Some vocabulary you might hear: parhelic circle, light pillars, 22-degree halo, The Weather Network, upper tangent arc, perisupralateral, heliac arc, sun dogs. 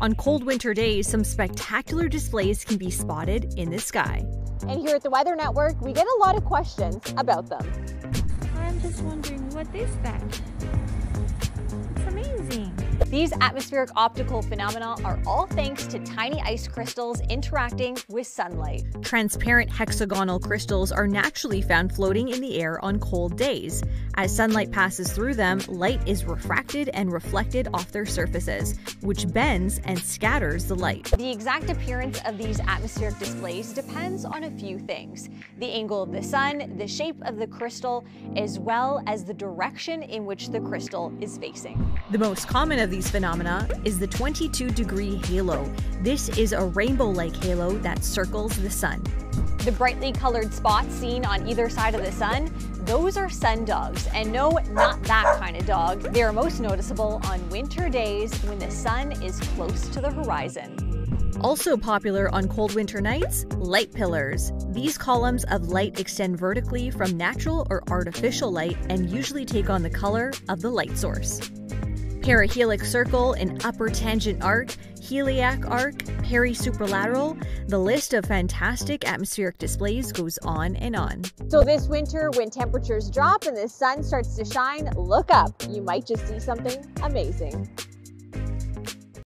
On cold winter days, some spectacular displays can be spotted in the sky. And here at the Weather Network, we get a lot of questions about them. I'm just wondering, what is that? It's amazing. These atmospheric optical phenomena are all thanks to tiny ice crystals interacting with sunlight. Transparent hexagonal crystals are naturally found floating in the air on cold days. As sunlight passes through them, light is refracted and reflected off their surfaces, which bends and scatters the light. The exact appearance of these atmospheric displays depends on a few things: the angle of the sun, the shape of the crystal, as well as the direction in which the crystal is facing. The most common of these phenomena is the 22-degree halo. This is a rainbow-like halo that circles the sun. The brightly colored spots seen on either side of the sun, those are sun dogs. And no, not that kind of dog. They are most noticeable on winter days when the sun is close to the horizon. Also popular on cold winter nights, light pillars. These columns of light extend vertically from natural or artificial light and usually take on the color of the light source. Parhelic circle, an upper tangent arc, heliac arc, perisupralateral. The list of fantastic atmospheric displays goes on and on. So this winter, when temperatures drop and the sun starts to shine, look up. You might just see something amazing.